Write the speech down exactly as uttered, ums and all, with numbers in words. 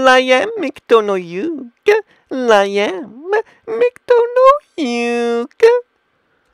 Liam McDonough, you. Liam McDonough, you.